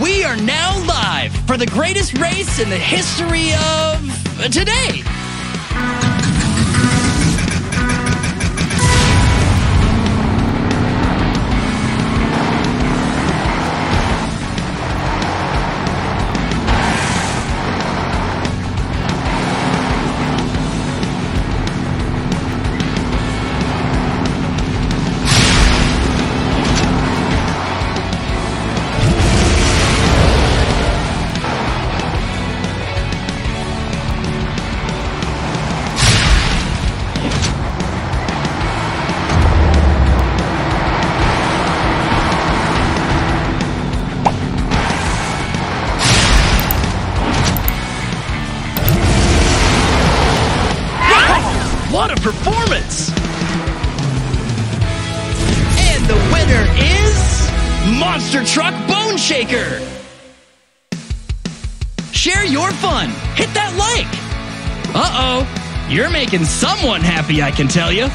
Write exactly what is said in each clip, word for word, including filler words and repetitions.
We are now live for the greatest race in the history of today. What a performance! And the winner is Monster Truck Bone Shaker! Share your fun! Hit that like! Uh-oh! You're making someone happy, I can tell you!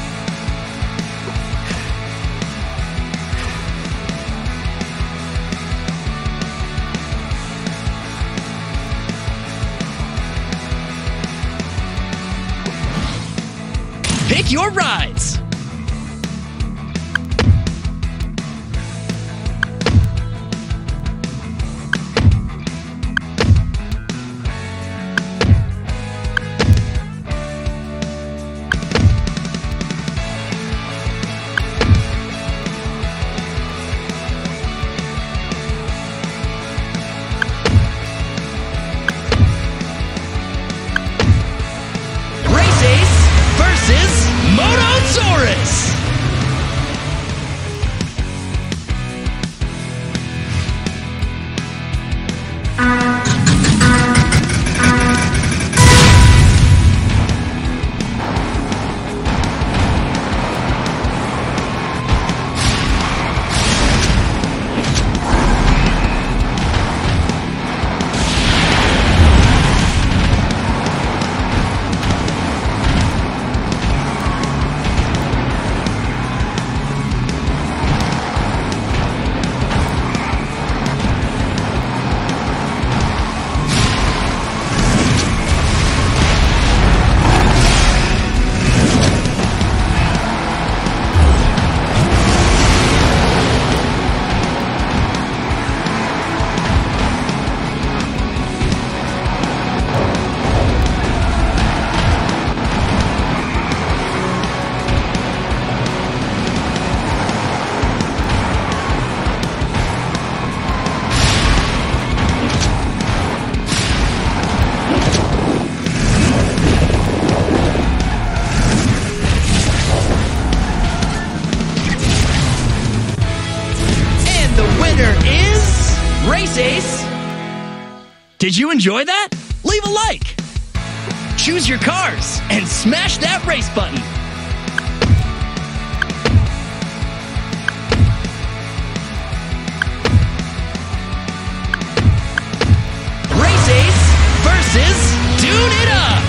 Pick your rides. Ace, did you enjoy that? Leave a like, choose your cars, and smash that race button. Race Ace versus Dune It Up.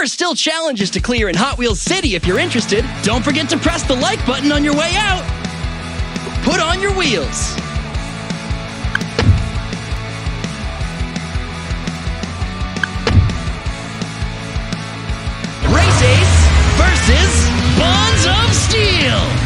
There are still challenges to clear in Hot Wheels City if you're interested. Don't forget to press the like button on your way out. Put on your wheels. Race Ace versus Bonds of Steel.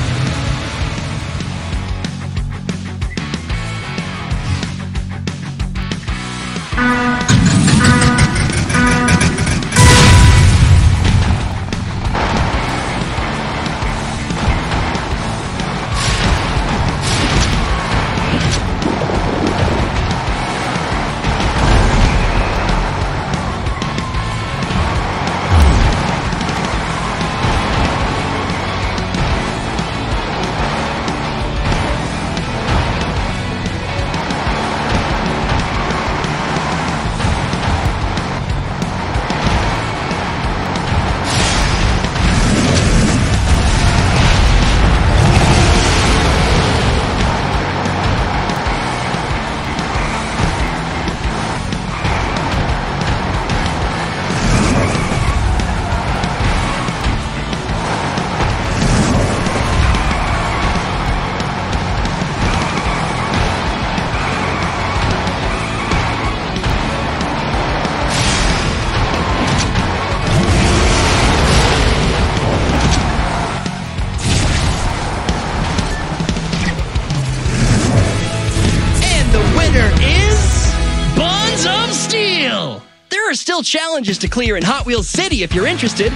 Still challenges to clear in Hot Wheels City if you're interested.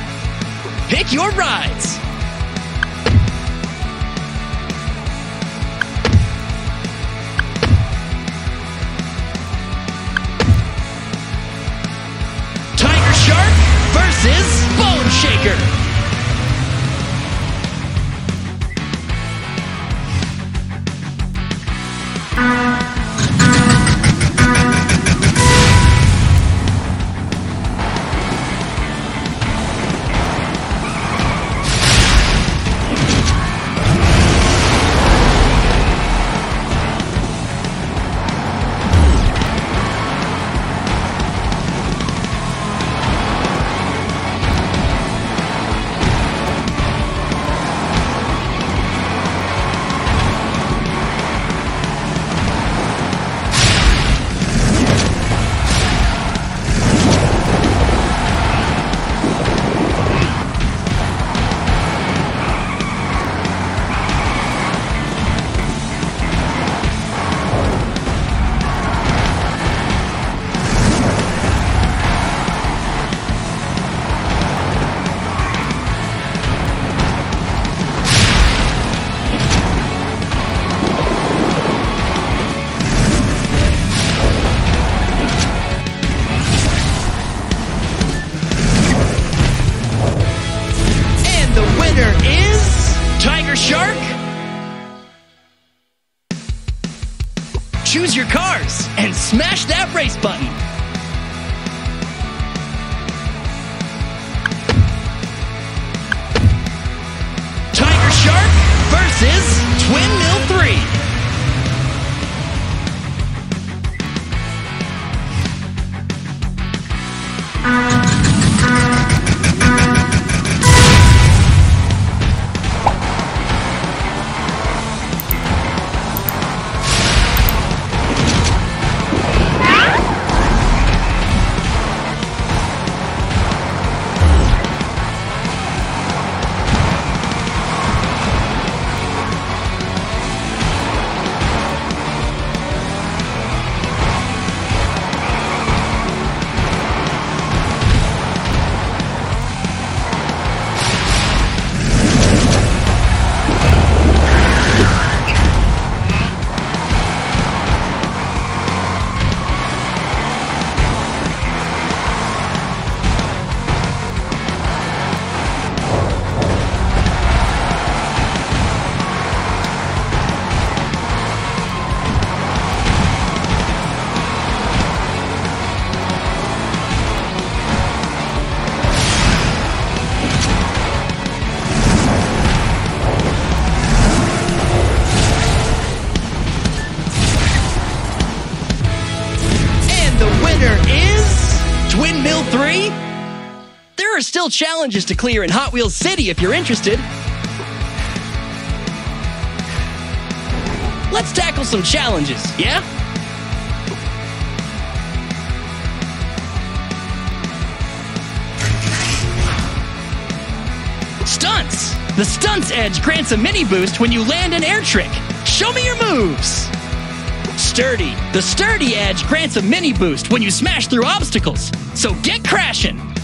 Pick your rides. Tiger Shark versus Bone Shaker. Choose your cars and smash that race button. Tiger Shark versus Twin Mill three. are still challenges to clear in Hot Wheels City if you're interested. Let's tackle some challenges, yeah? Stunts! The Stunts Edge grants a mini boost when you land an air trick. Show me your moves! Sturdy! The Sturdy Edge grants a mini boost when you smash through obstacles. So get crashing!